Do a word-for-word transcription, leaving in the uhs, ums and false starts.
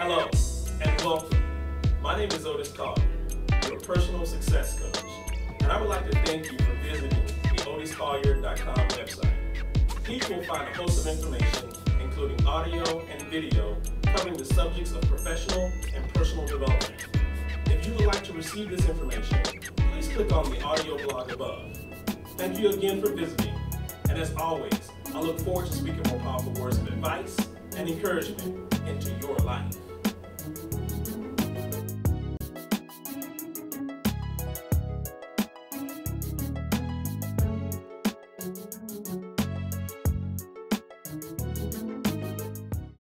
Hello and welcome. My name is Otis Collier, your personal success coach, and I would like to thank you for visiting the otis collier dot com website. Here you will find a host of information, including audio and video, covering the subjects of professional and personal development. If you would like to receive this information, please click on the audio blog above. Thank you again for visiting, and as always, I look forward to speaking more powerful words of advice and encouragement into your life.